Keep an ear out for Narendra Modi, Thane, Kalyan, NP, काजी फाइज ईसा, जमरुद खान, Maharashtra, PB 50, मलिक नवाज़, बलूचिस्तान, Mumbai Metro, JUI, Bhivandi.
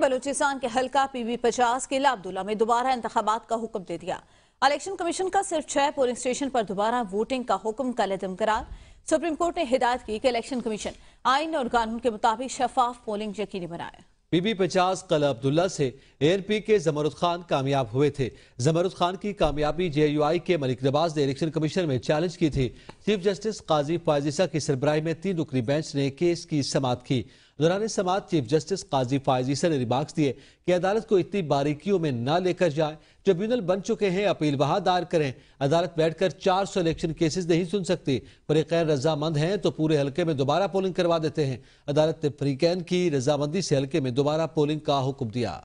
बलूचिस्तान के हल्का PB 50 के अब्दुल्ला में दोबारा इंतखाबात का हुक्म दे दिया। इलेक्शन कमीशन का सिर्फ 6 पोलिंग स्टेशन पर दोबारा वोटिंग का हुक्म कालेदम करार। सुप्रीम कोर्ट ने हिदायत की कि इलेक्शन कमीशन आईन और कानून के मुताबिक शफाफ पोलिंग यकीनी बनाए। PB 50 कल अब्दुल्ला से NP के जमरुद खान कामयाब हुए थे। जमरुद खान की कामयाबी JUI के मलिक नवाज़ ने इलेक्शन कमीशन में चैलेंज की थी। चीफ जस्टिस काजी फाइज ईसा की सरबराही में 3 रुकनी बेंच ने केस की समाअत की। दौरान समाअत चीफ जस्टिस काजी फाइज ईसा ने रिमार्क्स दिए कि अदालत को इतनी बारीकियों में ना लेकर जाए। ट्रिब्यूनल बन चुके हैं, अपील वहाँ दायर करें। अदालत बैठकर 400 इलेक्शन केसेस नहीं सुन सकती। फरीकैन रजामंद हैं तो पूरे हल्के में दोबारा पोलिंग करवा देते हैं। अदालत ने फरीकैन की रजामंदी से हल्के में दोबारा पोलिंग का हुक्म दिया।